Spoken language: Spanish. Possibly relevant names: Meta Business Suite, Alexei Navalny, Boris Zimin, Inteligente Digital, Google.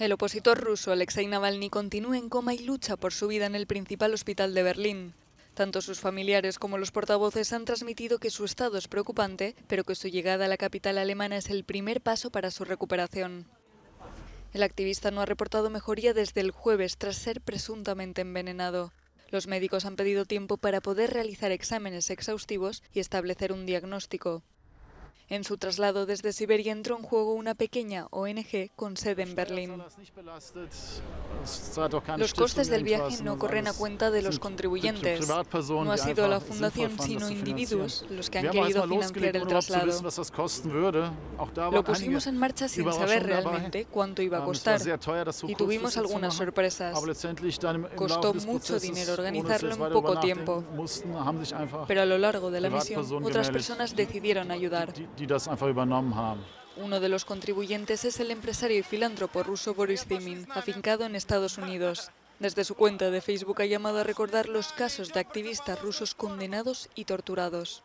El opositor ruso Alexei Navalny continúa en coma y lucha por su vida en el principal hospital de Berlín. Tanto sus familiares como los portavoces han transmitido que su estado es preocupante, pero que su llegada a la capital alemana es el primer paso para su recuperación. El activista no ha reportado mejoría desde el jueves tras ser presuntamente envenenado. Los médicos han pedido tiempo para poder realizar exámenes exhaustivos y establecer un diagnóstico. En su traslado desde Siberia entró en juego una pequeña ONG con sede en Berlín. Los costes del viaje no corren a cuenta de los contribuyentes. No ha sido la fundación, sino individuos los que han querido financiar el traslado. Lo pusimos en marcha sin saber realmente cuánto iba a costar y tuvimos algunas sorpresas. Costó mucho dinero organizarlo en poco tiempo, pero a lo largo de la misión otras personas decidieron ayudar. Uno de los contribuyentes es el empresario y filántropo ruso Boris Zimin, afincado en Estados Unidos. Desde su cuenta de Facebook ha llamado a recordar los casos de activistas rusos condenados y torturados.